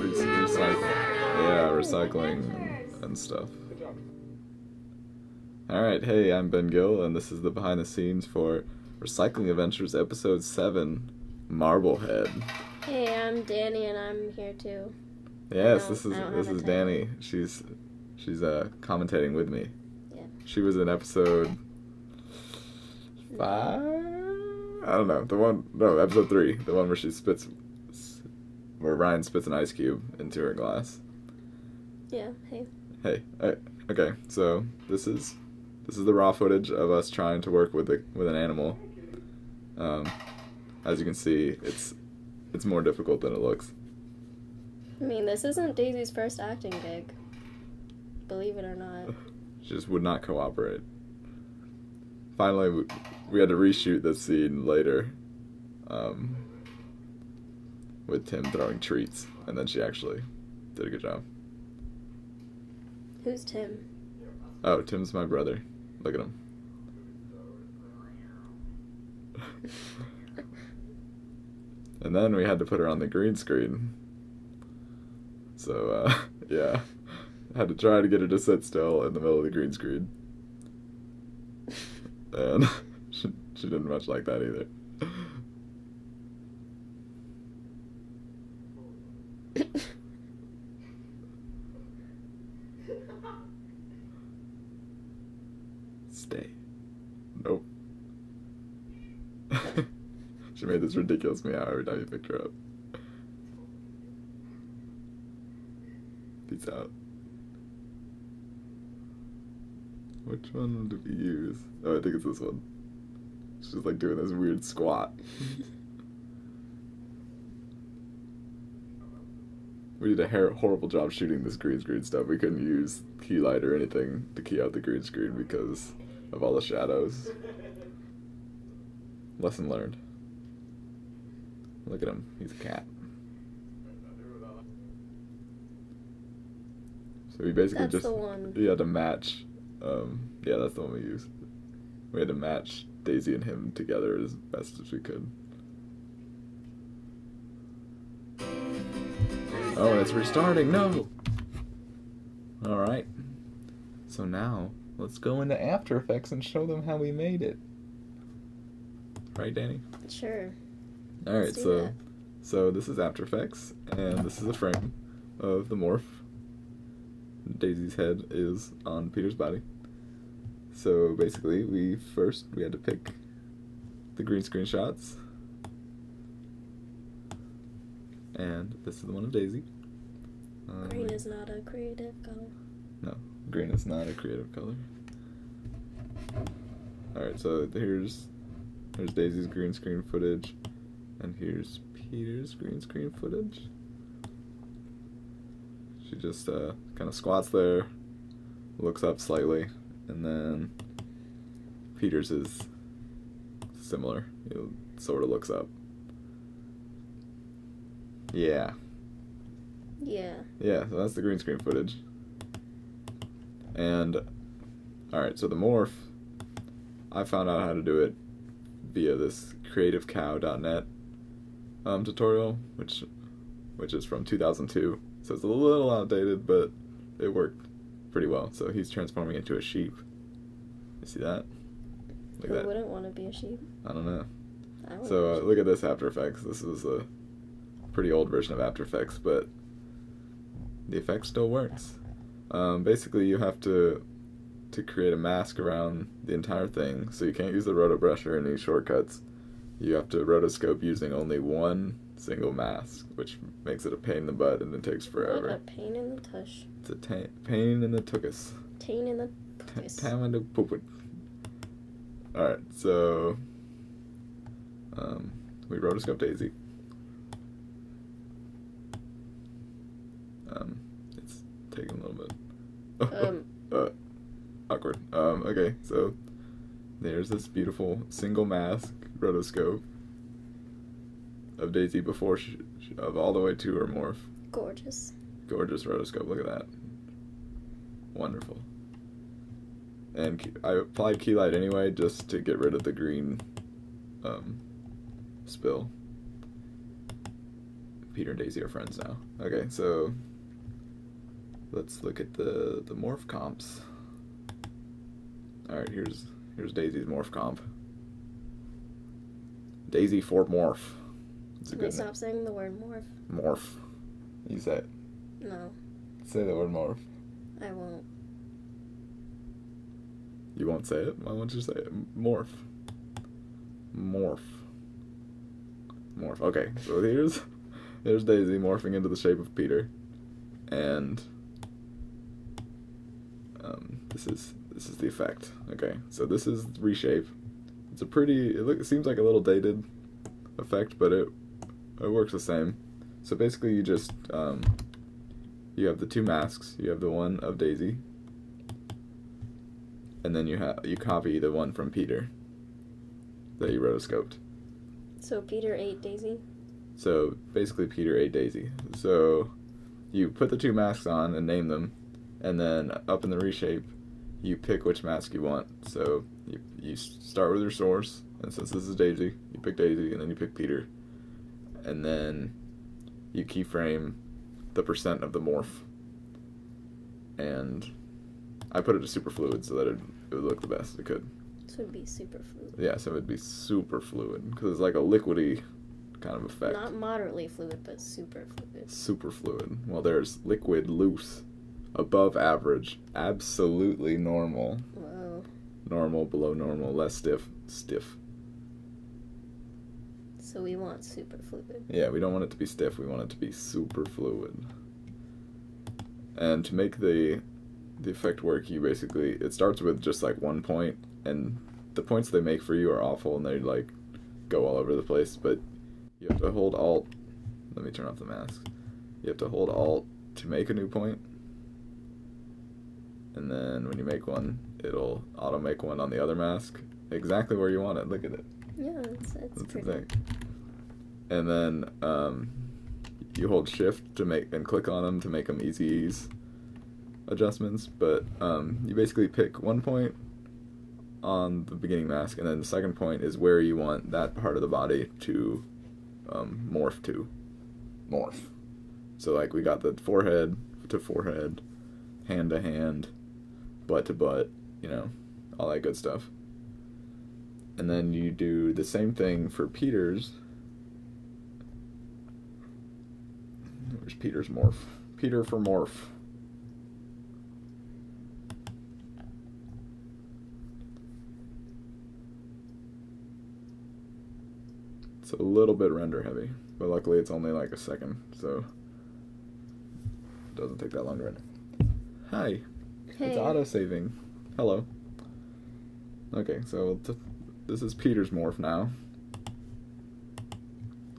recycling. Yeah, recycling and stuff. Alright, hey, I'm Ben Gill, and this is the behind the scenes for Recycling Adventures, Episode 7, Marblehead. Hey, I'm Dani, and I'm here too. Yes, this is Dani. She's commentating with me. Yeah. She was in episode 5. I don't know, episode 3, the one where where Ryan spits an ice cube into her glass. Yeah. Hey. Hey. Okay. So this is the raw footage of us trying to work with an animal. As you can see, it's more difficult than it looks. I mean, this isn't Daisy's first acting gig, believe it or not. She just would not cooperate. Finally, we had to reshoot this scene later, with Tim throwing treats, and then she actually did a good job. Who's Tim? Oh, Tim's my brother. Look at him. And then we had to put her on the green screen. So, yeah. Had to try to get her to sit still in the middle of the green screen. And she didn't much like that either. Stay. Nope. She made this ridiculous meow every time you picked her up. Peace out. Which one did we use? Oh, I think it's this one. She's like doing this weird squat. We did a horrible job shooting this green screen stuff. We couldn't use key light or anything to key out the green screen because of all the shadows. Lesson learned. Look at him. He's a cat. So we basically we had to match. Yeah, that's the one we used. We had to match Daisy and him together as best as we could. Oh, and it's restarting! No! Alright. So now, let's go into After Effects and show them how we made it. Right, Dani? Sure. Alright, so this is After Effects, and this is a frame of the morph. Daisy's head is on Peter's body. So basically, we had to pick the green screen shots, and this is the one of Daisy. Green is not a creative color. No, green is not a creative color. All right, so here's Daisy's green screen footage, and here's Peter's green screen footage. She just kind of squats there, looks up slightly, and then Peter's is similar. It sort of looks up. Yeah. Yeah. Yeah, so that's the green screen footage. And, alright, so the morph, I found out how to do it via this creativecow.net tutorial, which is from 2002. So it's a little outdated, but it worked pretty well. So he's transforming into a sheep. You see that? Like that. Who wouldn't want to be a sheep? I don't know. So look at this After Effects. This is a pretty old version of After Effects, but the effect still works. Basically, you have to create a mask around the entire thing. So you can't use the rotobrusher or any shortcuts. You have to rotoscope using only one single mask, which makes it a pain in the butt, and it takes forever. What a pain in the tush. It's a pain in the tuchus. Pain in the tuchus. Pain in the poopit. Alright, so we rotoscoped Daisy. It's taking a little bit awkward. Okay, so there's this beautiful single mask rotoscope of Daisy before all the way to her morph. Gorgeous. Gorgeous rotoscope, look at that. Wonderful. And I applied key light anyway just to get rid of the green spill. Peter and Daisy are friends now. Okay, so let's look at the morph comps. All right, here's Daisy's morph comp. Daisy for morph. It's a good name. Stop saying the word morph. Morph. You say it. No. Say the word morph. I won't. You won't say it? Why won't you say it? Morph. Morph. Morph. Okay, so here's Daisy morphing into the shape of Peter, and this is the effect. Okay, so this is reshape. It's a pretty. It seems like a little dated effect, but it works the same. So basically, you just you have the two masks. You have the one of Daisy, and then you copy the one from Peter that you rotoscoped. So Peter ate Daisy. So basically Peter ate Daisy. So you put the two masks on and name them, and then up in the reshape you pick which mask you want. So you start with your source, and since this is Daisy, you pick Daisy, and then you pick Peter, and then you keyframe the percent of the morph. And I put it to super fluid so that it would look the best it could. So it would be super fluid. Yeah, so it would be super fluid because it's like a liquidy kind of effect. Not moderately fluid, but super fluid. Super fluid. Well, there's liquid, loose, above average, absolutely normal. Whoa. Normal, below normal, less stiff, stiff. So we want super fluid. Yeah, we don't want it to be stiff. We want it to be super fluid. And to make the effect work, you basically, it starts with just like one point, and the points they make for you are awful, and they like go all over the place, but you have to hold Alt. Let me turn off the mask. You have to hold Alt to make a new point, and then when you make one, it'll auto make one on the other mask exactly where you want it. Look at it. Yeah, it's pretty. Exact. And then you hold Shift to make and click on them to make them easy ease adjustments, but you basically pick one point on the beginning mask, and then the second point is where you want that part of the body to morph to. Morph. So like we got the forehead to forehead, hand to hand, butt to butt, you know, all that good stuff. And then you do the same thing for Peter's. Where's Peter's morph? Peter for morph. It's a little bit render heavy, but luckily it's only like a second, so it doesn't take that long to render. Hi. Hey. It's auto-saving. Hello. Okay, so this is Peter's morph now.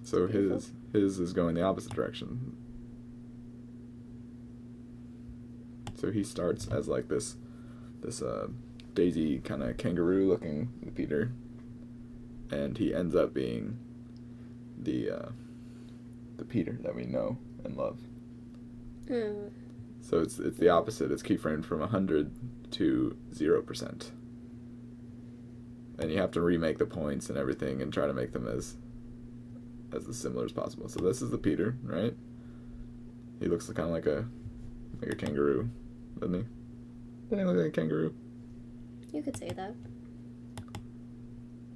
So his is going the opposite direction. So he starts as like this Daisy kind of kangaroo-looking Peter, and he ends up being the Peter that we know and love. Mm. So it's the opposite. It's keyframed from 100 to 0%, and you have to remake the points and everything and try to make them as similar as possible. So this is the Peter, right? He looks kind of like a kangaroo, doesn't he? Doesn't he look like a kangaroo? You could say that.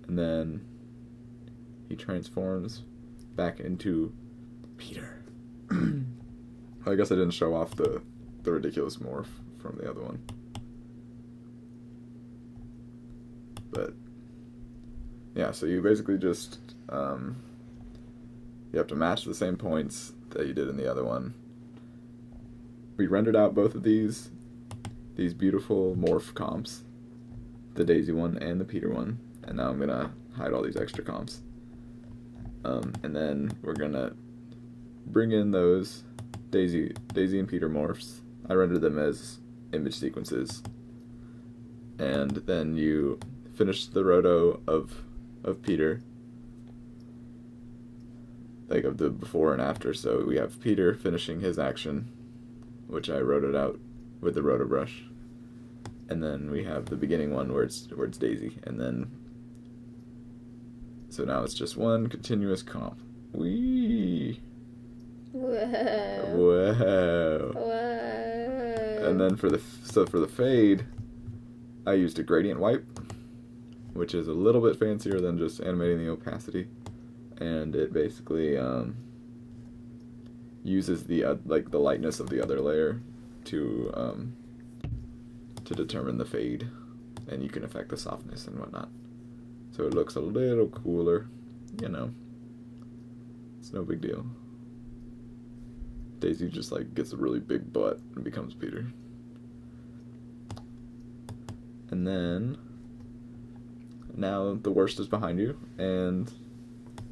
And then he transforms back into Peter. I guess I didn't show off the ridiculous morph from the other one. But yeah, so you basically just you have to match the same points that you did in the other one. We rendered out both of these beautiful morph comps, the Daisy one and the Peter one. And now I'm going to hide all these extra comps. And then we're going to bring in those Daisy and Peter morphs. I rendered them as image sequences. And then you finish the roto of Peter. Like of the before and after. So we have Peter finishing his action, which I rotoed out with the roto brush. And then we have the beginning one where it's Daisy. And then so now it's just one continuous comp. Whee! Whoa. Whoa. Whoa. And then for the so for the fade, I used a gradient wipe, which is a little bit fancier than just animating the opacity, and it basically uses the like the lightness of the other layer to determine the fade, and you can affect the softness and whatnot. So it looks a little cooler, you know. It's no big deal. Daisy just like gets a really big butt and becomes Peter. And then now the worst is behind you, and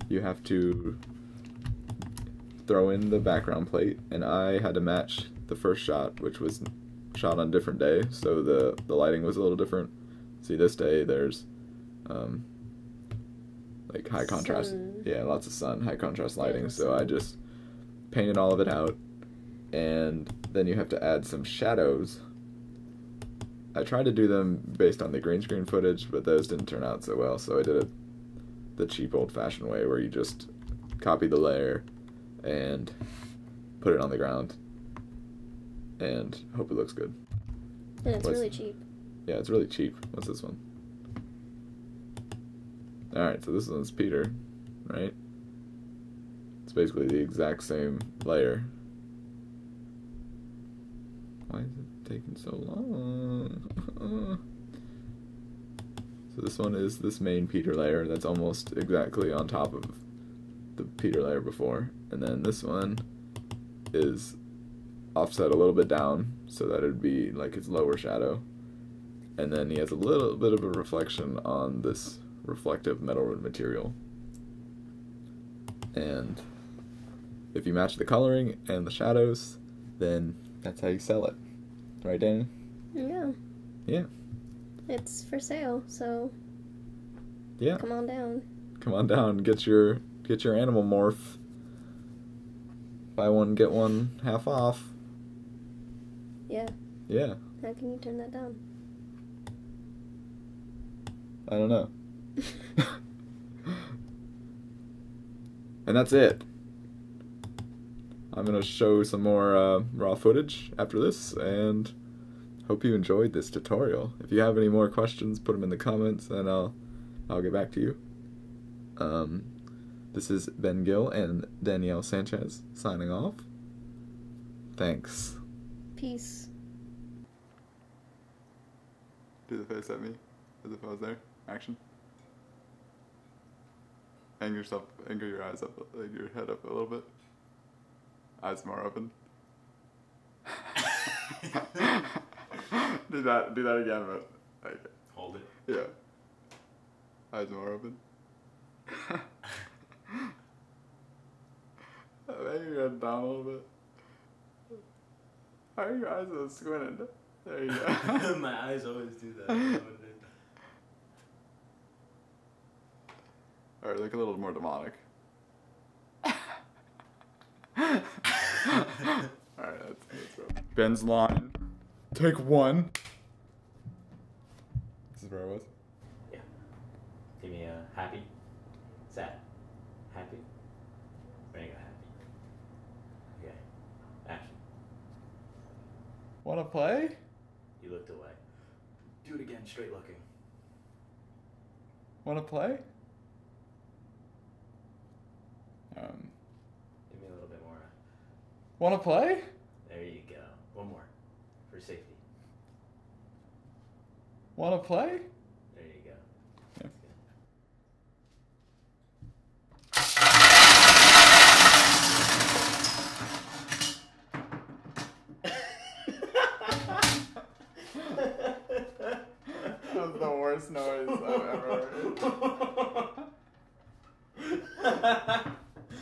you have to throw in the background plate, and I had to match the first shot, which was shot on a different day, so the lighting was a little different. See, this day there's like high contrast, yeah, lots of sun, high contrast lighting, yeah, so I just painted all of it out, and then you have to add some shadows. I tried to do them based on the green screen footage, but those didn't turn out so well, so I did it the cheap old-fashioned way where you just copy the layer and put it on the ground and hope it looks good. And yeah, it's really cheap. Yeah, it's really cheap. What's this one? Alright, so this one's Peter, right? It's basically the exact same layer. Why is it taking so long? So this one is this main Peter layer that's almost exactly on top of the Peter layer before. And then this one is offset a little bit down so that it would be like his lower shadow. And then he has a little bit of a reflection on this reflective metal material. And if you match the coloring and the shadows, then that's how you sell it. Right, Dani? Yeah. Yeah. It's for sale, so yeah. Come on down. Come on down. Get your animal morph. Buy one, get one half off. Yeah. Yeah. How can you turn that down? I don't know. And that's it. I'm going to show some more raw footage after this, and hope you enjoyed this tutorial. If you have any more questions, put them in the comments, and I'll get back to you. This is Ben Gill and Danielle Sanchez signing off. Thanks. Peace. Do the face at me, as if I was there. Action. Angle your eyes up, your head up a little bit. Eyes more open. do that again, but like, hold it. Yeah. Eyes more open. Maybe your head down a little bit. How are your eyes so squinted? There you go. My eyes always do that. Alright, look a little more demonic. Alright, that's rough. Ben's line. Take one. This is where I was? Yeah. Give me a happy, sad, happy. There you go, happy. Okay. Action. Wanna play? You looked away. Do it again, straight looking. Wanna play? Give me a little bit more. Wanna play? There you go. One more. For safety. Wanna play? There you go. Yeah. That was the worst noise I've ever heard.